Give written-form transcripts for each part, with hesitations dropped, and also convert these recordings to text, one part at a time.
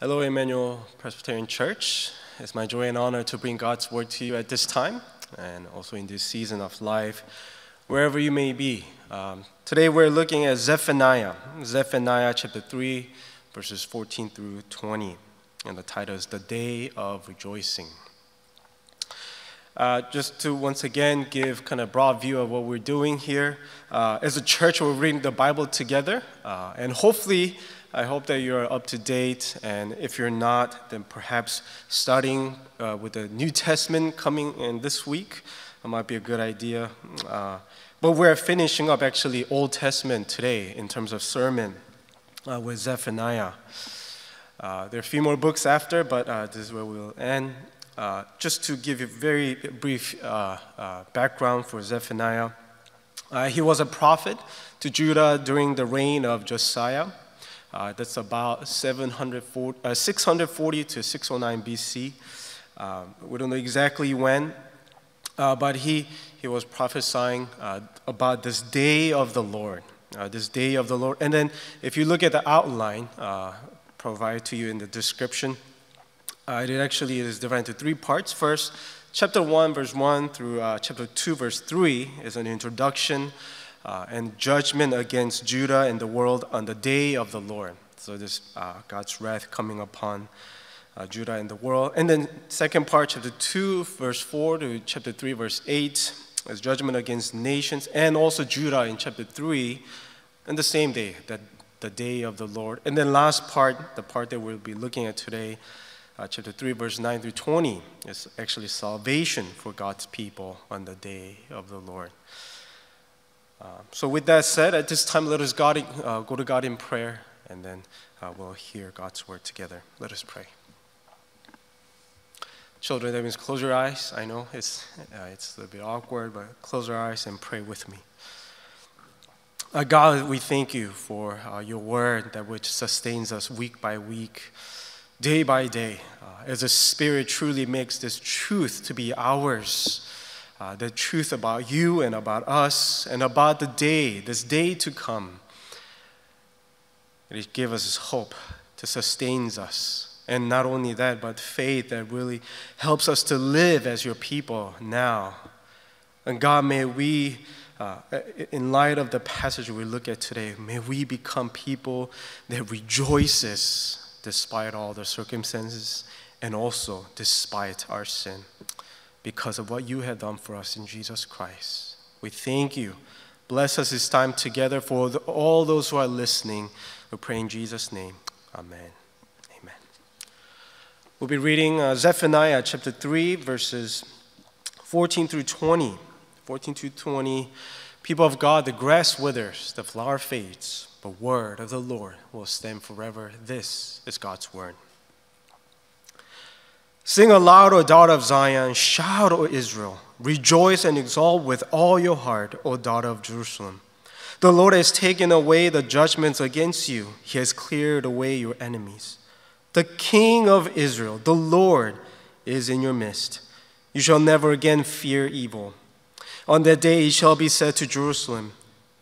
Hello, Emmanuel Presbyterian Church. It's my joy and honor to bring God's word to you at this time and also in this season of life, wherever you may be. Today we're looking at Zephaniah chapter 3, verses 14 through 20. And the title is The Day of Rejoicing. Just to once again give kind of broad view of what we're doing here. As a church, we're reading the Bible together and hopefully I hope that you're up to date, and if you're not, then perhaps starting with the New Testament coming in this week, that might be a good idea. But we're finishing up actually Old Testament today in terms of sermon with Zephaniah. There are a few more books after, but this is where we'll end. Just to give you a very brief background for Zephaniah, he was a prophet to Judah during the reign of Josiah. That's about 640 to 609 BC. We don't know exactly when, but he was prophesying about this day of the Lord, And then if you look at the outline provided to you in the description, it actually is divided into three parts. First, chapter 1, verse 1 through chapter 2, verse 3 is an introduction. And judgment against Judah and the world on the day of the Lord. So this God's wrath coming upon Judah and the world. And then second part, chapter 2, verse 4 to chapter 3, verse 8, is judgment against nations and also Judah in chapter 3 on the same day, the day of the Lord. And then last part, the part that we'll be looking at today, chapter 3, verse 9 through 20, is actually salvation for God's people on the day of the Lord. So with that said, at this time, let us go to God in prayer, and then we'll hear God's word together. Let us pray. Children, that means close your eyes. I know it's a little bit awkward, but close your eyes and pray with me. God, we thank you for your word, that which sustains us week by week, day by day, as the Spirit truly makes this truth to be ours. The truth about you and about us and about the day, this day to come. It gives us hope that sustains us. And not only that, but faith that really helps us to live as your people now. And God, may we, in light of the passage we look at today, may we become people that rejoices despite all the circumstances and also despite our sin. Because of what you have done for us in Jesus Christ. We thank you. Bless us this time together for all those who are listening. We pray in Jesus' name. Amen. Amen. We'll be reading Zephaniah chapter 3, verses 14 through 20. 14 through 20. People of God, the grass withers, the flower fades, but the word of the Lord will stand forever. This is God's word. Sing aloud, O daughter of Zion. Shout, O Israel. Rejoice and exult with all your heart, O daughter of Jerusalem. The Lord has taken away the judgments against you. He has cleared away your enemies. The King of Israel, the Lord, is in your midst. You shall never again fear evil. On that day it shall be said to Jerusalem,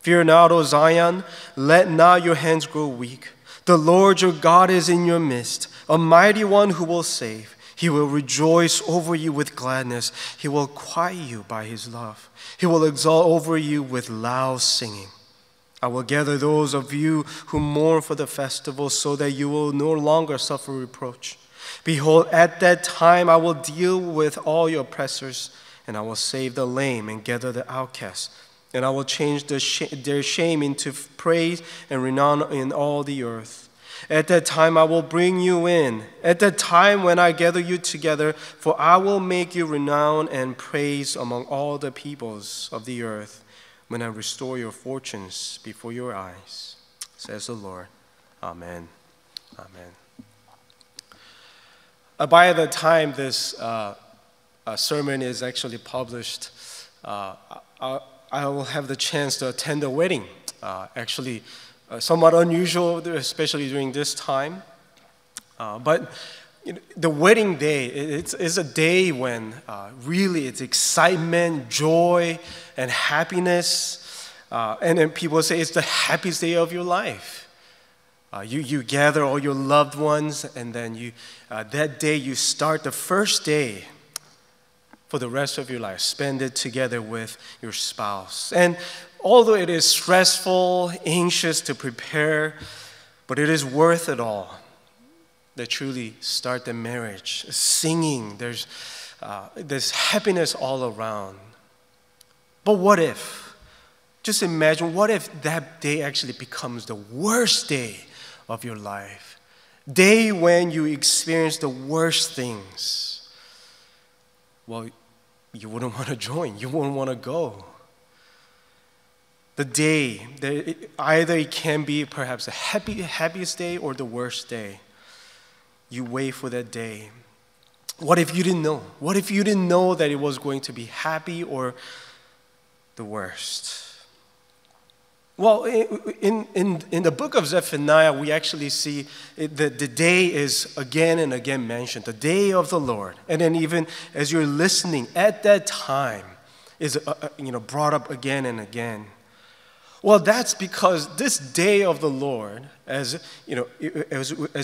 Fear not, O Zion. Let not your hands grow weak. The Lord your God is in your midst, a mighty one who will save. He will rejoice over you with gladness. He will quiet you by his love. He will exult over you with loud singing. I will gather those of you who mourn for the festival so that you will no longer suffer reproach. Behold, at that time I will deal with all your oppressors, and I will save the lame and gather the outcasts, and I will change their shame into praise and renown in all the earth. At that time I will bring you in, at that time when I gather you together, for I will make you renowned and praised among all the peoples of the earth, when I restore your fortunes before your eyes, says the Lord. Amen. Amen. By the time this sermon is actually published, I will have the chance to attend a wedding, actually. Somewhat unusual, especially during this time. But you know, the wedding day, it's a day when really it's excitement, joy, and happiness. And then people say it's the happiest day of your life. You gather all your loved ones, and then that day you start the first day for the rest of your life. Spend it together with your spouse. And although it is stressful, anxious to prepare, but it is worth it all. They truly start the marriage singing. There's happiness all around. But what if? Just imagine, what if that day actually becomes the worst day of your life? Day when you experience the worst things. Well, you wouldn't want to join. You wouldn't want to go. The day, either it can be perhaps the happiest day or the worst day. You wait for that day. What if you didn't know? What if you didn't know that it was going to be happy or the worst? Well, in the book of Zephaniah, we actually see that the day is again and again mentioned, the day of the Lord. And then even as you're listening at that time is brought up again and again. Well, that's because this day of the Lord, as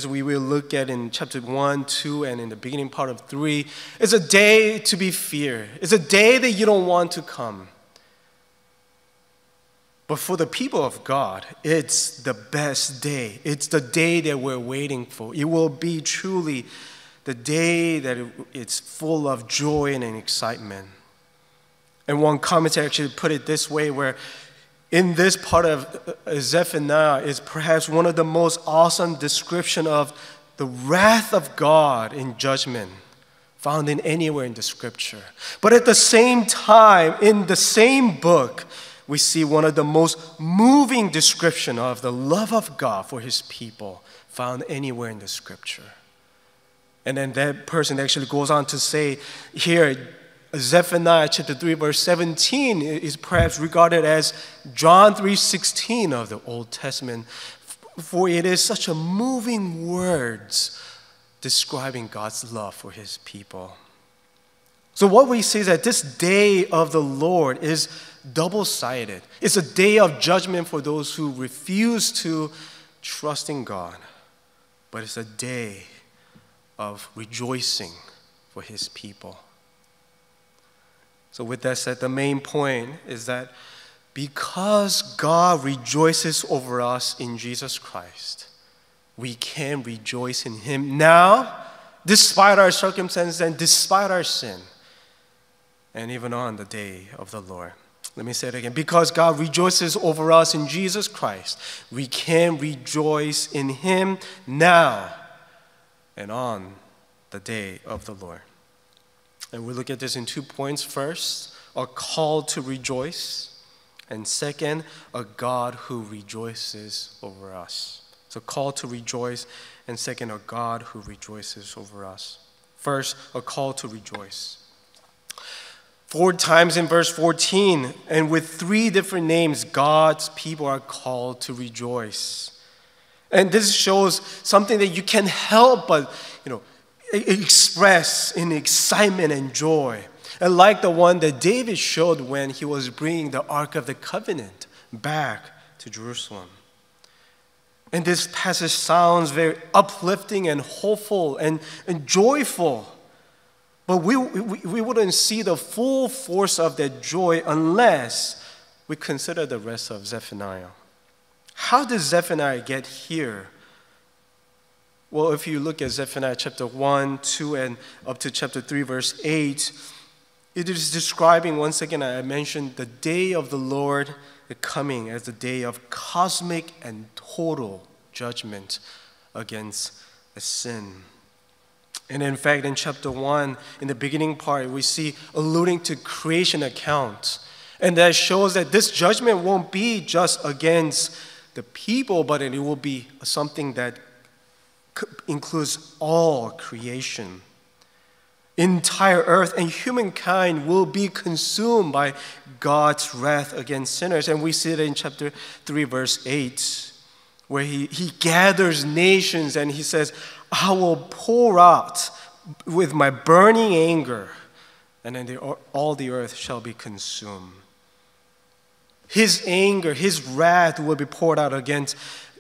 we will look at in chapter 1, 2, and in the beginning part of 3, is a day to be feared. It's a day that you don't want to come. But for the people of God, it's the best day. It's the day that we're waiting for. It will be truly the day that it's full of joy and excitement. And one commentator actually put it this way, where in this part of Zephaniah is perhaps one of the most awesome description of the wrath of God in judgment found in anywhere in the scripture. But at the same time, in the same book, we see one of the most moving description of the love of God for his people found anywhere in the scripture. And then that person actually goes on to say here, Zephaniah chapter 3 verse 17 is perhaps regarded as John 3:16 of the Old Testament, for it is such a moving words describing God's love for his people. So what we see is that this day of the Lord is double-sided. It's a day of judgment for those who refuse to trust in God, but it's a day of rejoicing for his people. So with that said, the main point is that because God rejoices over us in Jesus Christ, we can rejoice in him now, despite our circumstances and despite our sin, and even on the day of the Lord. Let me say it again. Because God rejoices over us in Jesus Christ, we can rejoice in him now and on the day of the Lord. And we look at this in 2 points. First, a call to rejoice. And second, a God who rejoices over us. So call to rejoice. And second, a God who rejoices over us. First, a call to rejoice. 4 times in verse 14, and with 3 different names, God's people are called to rejoice. And this shows something that you can't help but, express in excitement and joy. And like the one that David showed when he was bringing the Ark of the Covenant back to Jerusalem. And this passage sounds very uplifting and hopeful and joyful. But we wouldn't see the full force of that joy unless we consider the rest of Zephaniah. How did Zephaniah get here? Well, if you look at Zephaniah chapter 1, 2, and up to chapter 3, verse 8, it is describing, once again, I mentioned the day of the Lord coming as the day of cosmic and total judgment against sin. And in fact, in chapter 1, in the beginning part, we see alluding to creation account. And that shows that this judgment won't be just against the people, but it will be something that includes all creation. Entire earth and humankind will be consumed by God's wrath against sinners. And we see that in chapter 3, verse 8, where he gathers nations and he says, I will pour out with my burning anger, and then all the earth shall be consumed. His anger, his wrath will be poured out against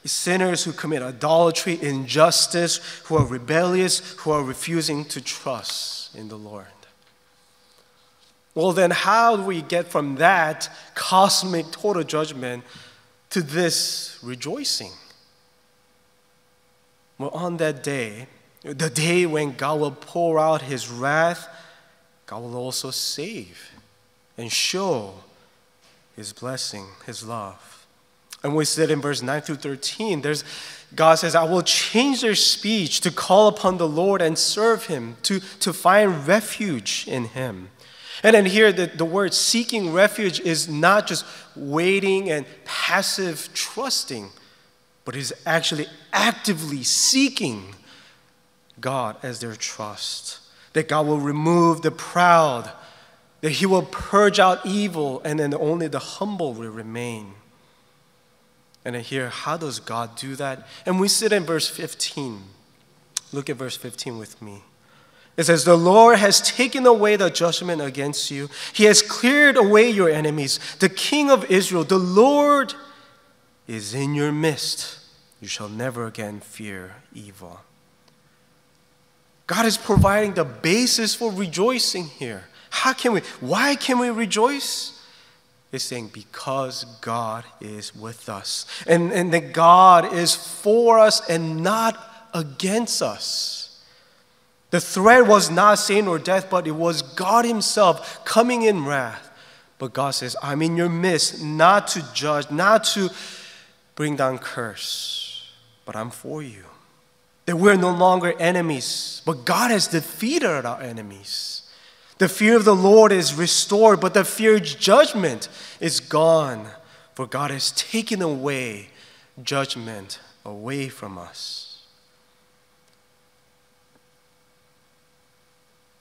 sinners who commit idolatry, injustice, who are rebellious, who are refusing to trust in the Lord. Well, then how do we get from that cosmic total judgment to this rejoicing? Well, on that day, the day when God will pour out his wrath, God will also save and show his blessing, his love. And we said in verse 9 through 13, God says, I will change their speech to call upon the Lord and serve him, to find refuge in him. And then here, the word seeking refuge is not just waiting and passive trusting, but is actually actively seeking God as their trust. That God will remove the proud, that he will purge out evil, and then only the humble will remain. And then here, how does God do that? And we sit in verse 15. Look at verse 15 with me. It says, the Lord has taken away the judgment against you. He has cleared away your enemies. The King of Israel, the Lord, is in your midst. You shall never again fear evil. God is providing the basis for rejoicing here. Why can we rejoice? It's saying because God is with us. And that God is for us and not against us. The threat was not sin or death, but it was God himself coming in wrath. But God says, I'm in your midst, not to judge, not to bring down curse, but I'm for you. That we're no longer enemies, but God has defeated our enemies. The fear of the Lord is restored, but the fear of judgment is gone, for God has taken away judgment away from us.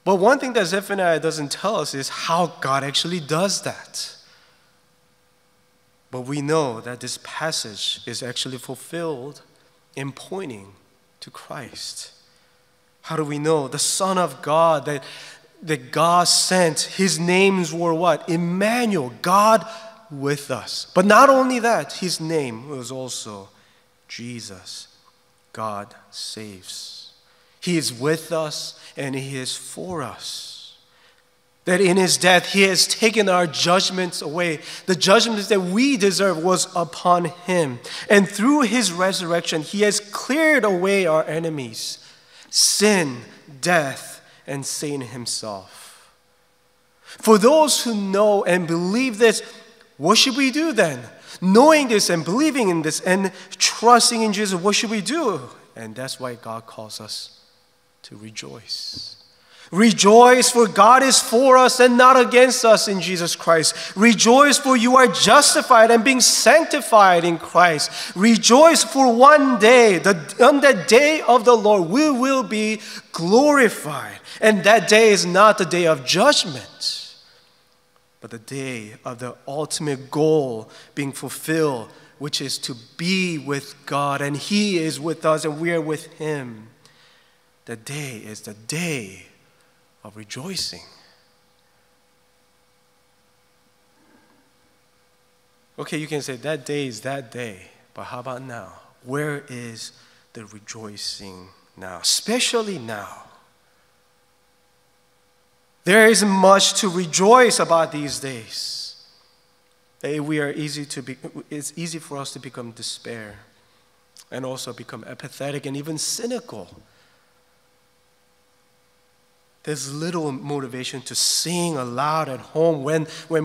But one thing that Zephaniah doesn't tell us is how God actually does that. But we know that this passage is actually fulfilled in pointing to Christ. How do we know? The Son of God that God sent, his names were what? Emmanuel, God with us. But not only that, his name was also Jesus. God saves. He is with us and he is for us. That in his death, he has taken our judgments away. The judgments that we deserve was upon him. And through his resurrection, he has cleared away our enemies, sin, death, and Satan himself. For those who know and believe this, what should we do then? Knowing this and believing in this and trusting in Jesus, what should we do? And that's why God calls us to rejoice. Rejoice, for God is for us and not against us in Jesus Christ. Rejoice, for you are justified and being sanctified in Christ. Rejoice, for one day, on the day of the Lord, we will be glorified. And that day is not the day of judgment, but the day of the ultimate goal being fulfilled, which is to be with God, and he is with us, and we are with him. The day is the day of rejoicing. Okay, you can say that day is that day, but how about now? Where is the rejoicing now, especially now? There isn't much to rejoice about these days. It's easy for us to become despair and also become apathetic and even cynical. There's little motivation to sing aloud at home when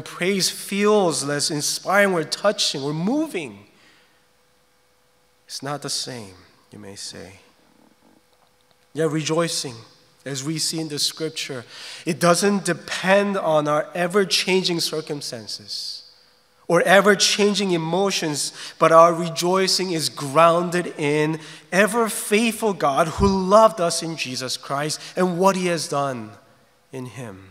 praise feels less inspiring or touching or moving. It's not the same, you may say. Yeah, rejoicing, as we see in the scripture, it doesn't depend on our ever-changing circumstances or ever-changing emotions, but our rejoicing is grounded in ever-faithful God who loved us in Jesus Christ and what he has done in him.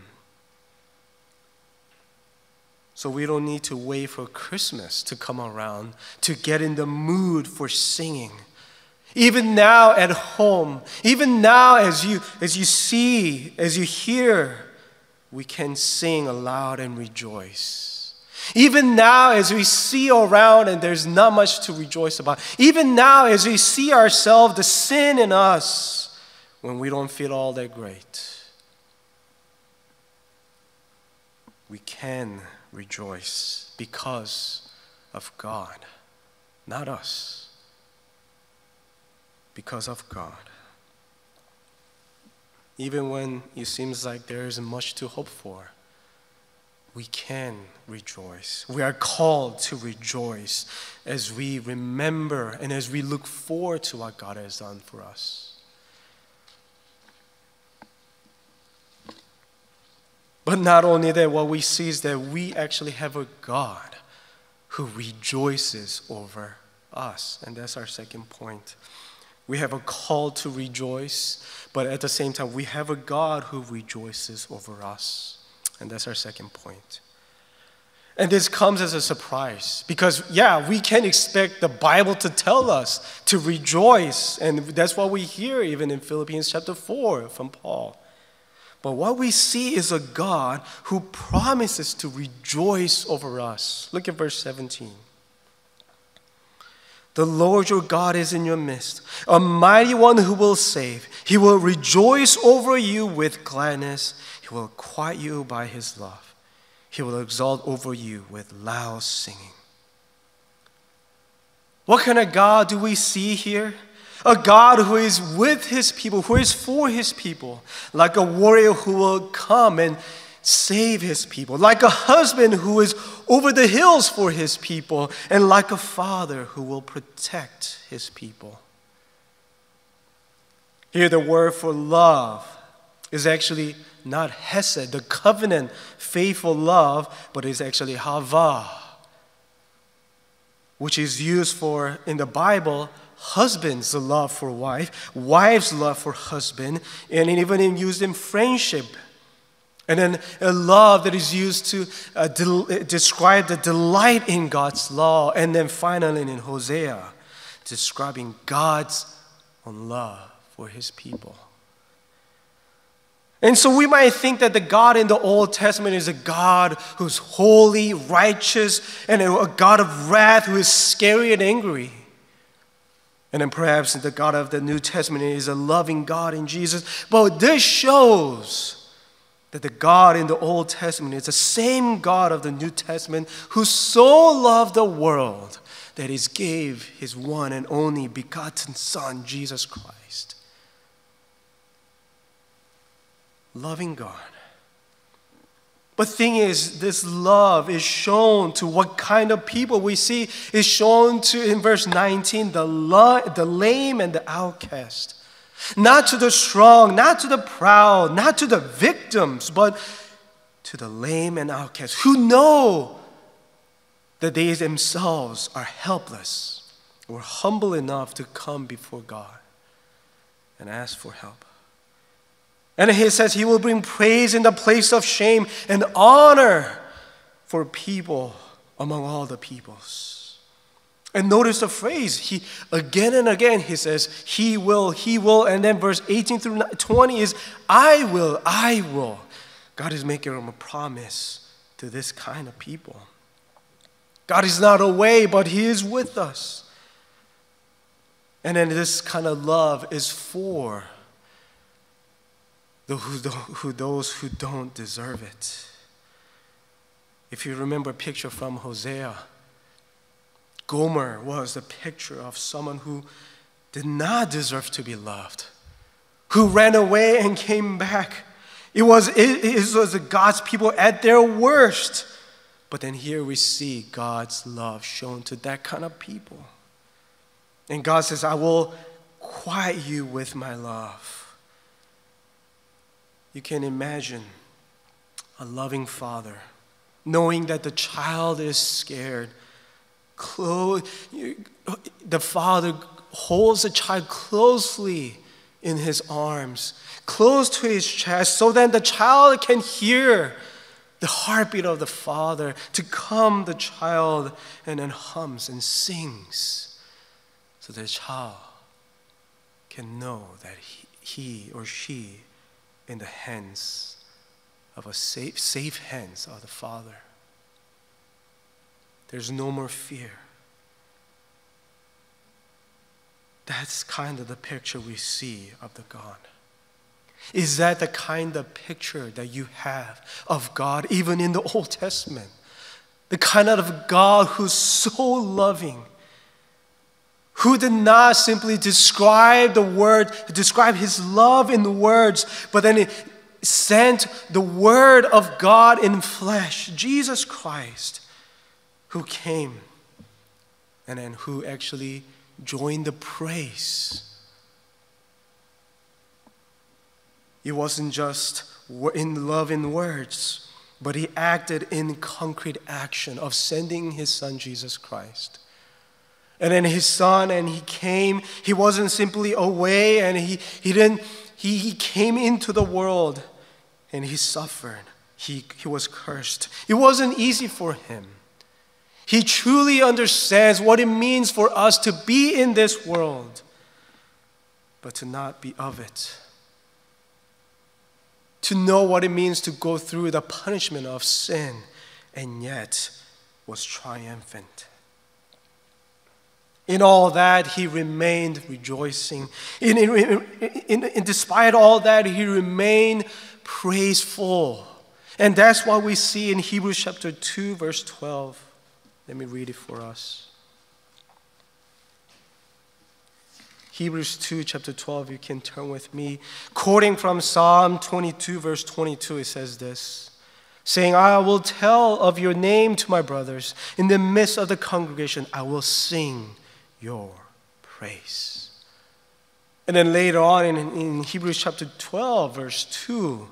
So we don't need to wait for Christmas to come around to get in the mood for singing. Even now at home, even now as you hear, we can sing aloud and rejoice. Even now as we see around and there's not much to rejoice about, even now as we see ourselves, the sin in us, when we don't feel all that great, we can rejoice because of God, not us, because of God. Even when it seems like there isn't much to hope for, we can rejoice. We are called to rejoice as we remember and as we look forward to what God has done for us. But not only that, what we see is that we actually have a God who rejoices over us. And that's our second point. We have a call to rejoice, but at the same time, we have a God who rejoices over us. And that's our second point. And this comes as a surprise because, yeah, we can expect the Bible to tell us to rejoice. And that's what we hear even in Philippians chapter 4 from Paul. But what we see is a God who promises to rejoice over us. Look at verse 17. The Lord your God is in your midst, a mighty one who will save. He will rejoice over you with gladness. He will quiet you by his love. He will exalt over you with loud singing. What kind of God do we see here? A God who is with his people, who is for his people, like a warrior who will come and save his people, like a husband who is over the hills for his people, and like a father who will protect his people. Here the word for love is actually not hesed, the covenant, faithful love, but it's actually hava, which is used for, in the Bible, husband's love for wife, wife's love for husband, and even used in friendship. And then a love that is used to describe the delight in God's law. And then finally in Hosea, describing God's own love for his people. And so we might think that the God in the Old Testament is a God who's holy, righteous, and a God of wrath who is scary and angry. And then perhaps the God of the New Testament is a loving God in Jesus. But this shows that the God in the Old Testament is the same God of the New Testament who so loved the world that he gave his one and only begotten Son, Jesus Christ. Loving God. But thing is, this love is shown to what kind of people we see. It's shown to, in verse 19, the lame and the outcast. Not to the strong, not to the proud, not to the victims, but to the lame and outcasts who know that they themselves are helpless or humble enough to come before God and ask for help. And he says he will bring praise in the place of shame and honor for people among all the peoples. And notice the phrase, he again and again, he says, he will, and then verse 18 through 20 is, I will, I will. God is making him a promise to this kind of people. God is not away, but he is with us. And then this kind of love is for those who don't deserve it. If you remember a picture from Hosea, Gomer was the picture of someone who did not deserve to be loved, who ran away and came back. It was God's people at their worst. But then here we see God's love shown to that kind of people. And God says, I will quiet you with my love. You can imagine a loving father knowing that the child is scared. The father holds the child closely in his arms, close to his chest, so that the child can hear the heartbeat of the father. To come the child and then hums and sings, so the child can know that he or she in the hands of safe hands of the father. There's no more fear. That's kind of the picture we see of the God. Is that the kind of picture that you have of God, even in the Old Testament? The kind of God who's so loving, who did not simply describe His love in words, but then it sent the Word of God in flesh, Jesus Christ, who came and then who actually joined the praise. It wasn't just in love in words, but He acted in concrete action of sending His Son, Jesus Christ. And then His Son, and He came. He wasn't simply away, and He came into the world, and He suffered. He was cursed. It wasn't easy for Him. He truly understands what it means for us to be in this world, but to not be of it. To know what it means to go through the punishment of sin, and yet was triumphant. In all that, He remained rejoicing. Despite all that, He remained praiseful. And that's what we see in Hebrews chapter 2, verse 12. Let me read it for us. Hebrews 2, chapter 12, you can turn with me. Quoting from Psalm 22, verse 22, it says this, saying, I will tell of your name to my brothers. In the midst of the congregation, I will sing your praise. And then later on in Hebrews chapter 12, verse 2,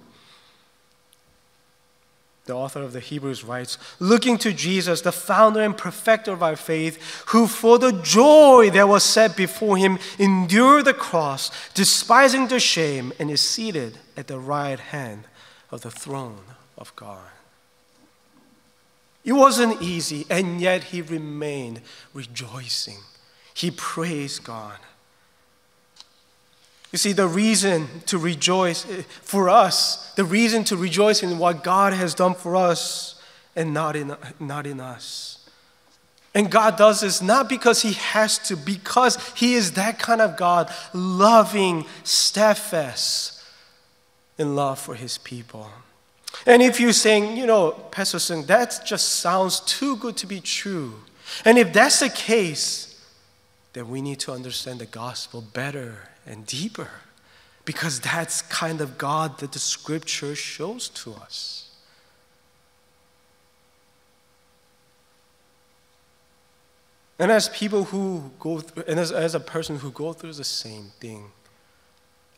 the author of the Hebrews writes, looking to Jesus, the founder and perfecter of our faith, who for the joy that was set before Him endured the cross, despising the shame, and is seated at the right hand of the throne of God. It wasn't easy, and yet He remained rejoicing. He praised God. You see, the reason to rejoice for us, the reason to rejoice in what God has done for us and not in us. And God does this not because He has to, because He is that kind of God, loving, steadfast in love for His people. And if you're saying, you know, Pastor Sung, that just sounds too good to be true. And if that's the case, then we need to understand the gospel better and deeper, because that's kind of God that the Scripture shows to us. And as people who go through, and as a person who goes through the same thing,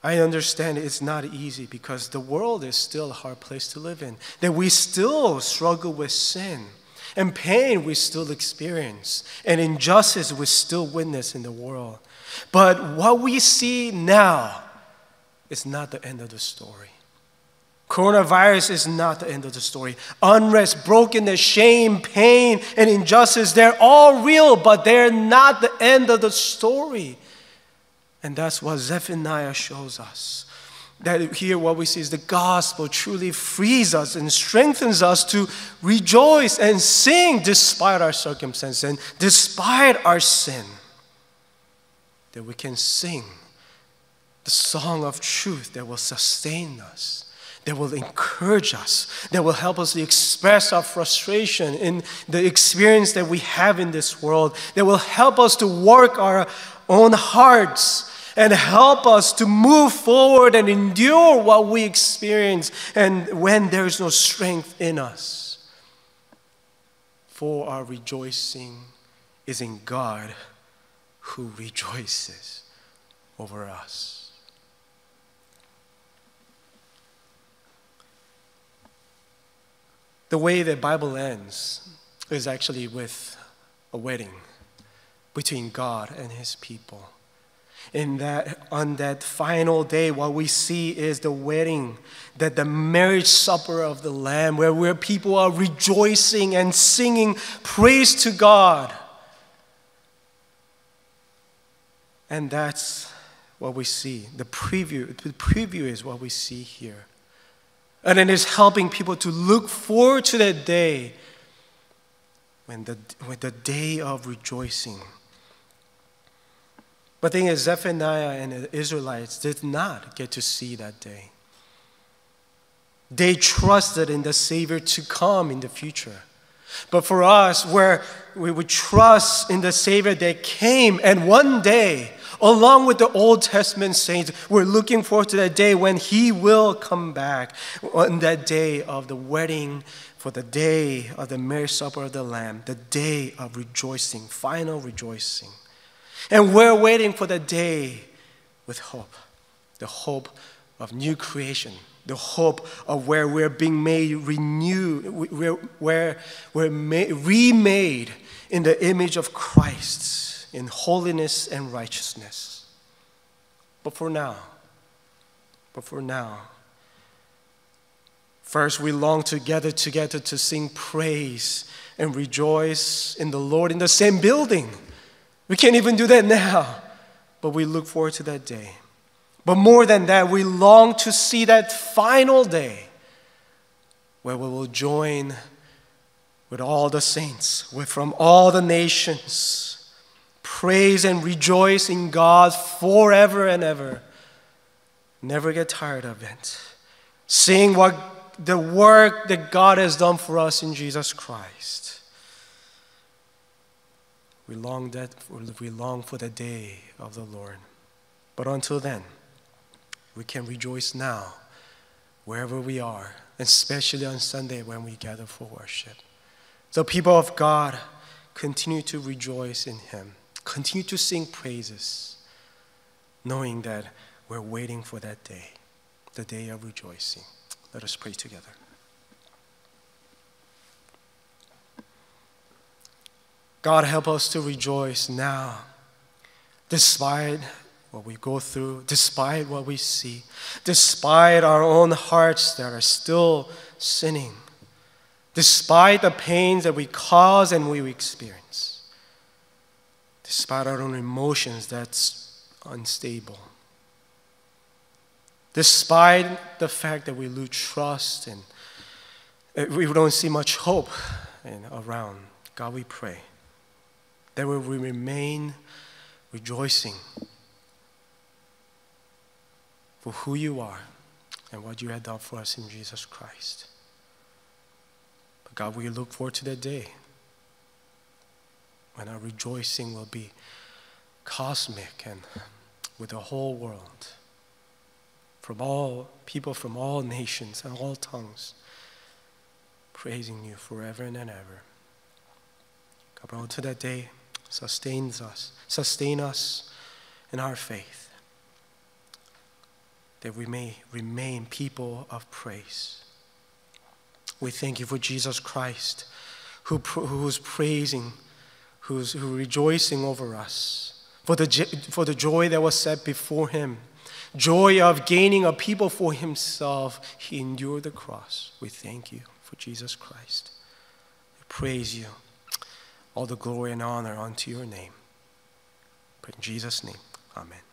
I understand it's not easy because the world is still a hard place to live in, that we still struggle with sin, and pain we still experience, and injustice we still witness in the world. But what we see now is not the end of the story. Coronavirus is not the end of the story. Unrest, brokenness, shame, pain, and injustice, they're all real, but they're not the end of the story. And that's what Zephaniah shows us. That here what we see is the gospel truly frees us and strengthens us to rejoice and sing despite our circumstances and despite our sin. That we can sing the song of truth that will sustain us, that will encourage us, that will help us to express our frustration in the experience that we have in this world, that will help us to work our own hearts and help us to move forward and endure what we experience and when there is no strength in us. For our rejoicing is in God, who rejoices over us. The way the Bible ends is actually with a wedding between God and His people. On that final day, what we see is the wedding, that the marriage supper of the Lamb, where people are rejoicing and singing praise to God. And that's what we see. The preview is what we see here. And it is helping people to look forward to that day when the day of rejoicing. But the thing is, Zephaniah and the Israelites did not get to see that day. They trusted in the Savior to come in the future. But for us, where we would trust in the Savior that came, and one day, along with the Old Testament saints, we're looking forward to that day when He will come back, on that day of the wedding, for the day of the marriage supper of the Lamb, the day of rejoicing, final rejoicing. And we're waiting for the day with hope, the hope of new creation, the hope of where we're being made renewed, where we're remade in the image of Christ, in holiness and righteousness. But for now, first we long to gather together to sing praise and rejoice in the Lord in the same building. We can't even do that now, but we look forward to that day. But more than that, we long to see that final day where we will join with all the saints, with from all the nations, praise and rejoice in God forever and ever. Never get tired of it. Seeing what the work that God has done for us in Jesus Christ. We long for the day of the Lord. But until then, we can rejoice now, wherever we are, especially on Sunday when we gather for worship. The people of God, continue to rejoice in Him. Continue to sing praises, knowing that we're waiting for that day, the day of rejoicing. Let us pray together. God, help us to rejoice now, despite what we go through, despite what we see, despite our own hearts that are still sinning, despite the pains that we cause and we experience, despite our own emotions that's unstable, despite the fact that we lose trust and we don't see much hope around. God, we pray that we will remain rejoicing for who You are and what You have done for us in Jesus Christ. But God, we look forward to that day when our rejoicing will be cosmic and with the whole world, from all people, from all nations and all tongues, praising You forever and ever. God, brought to that day, sustain us in our faith, that we may remain people of praise. We thank You for Jesus Christ, who is rejoicing over us, for the joy that was set before Him, joy of gaining a people for Himself. He endured the cross. We thank You for Jesus Christ. We praise You. All the glory and honor unto Your name. But in Jesus' name, amen.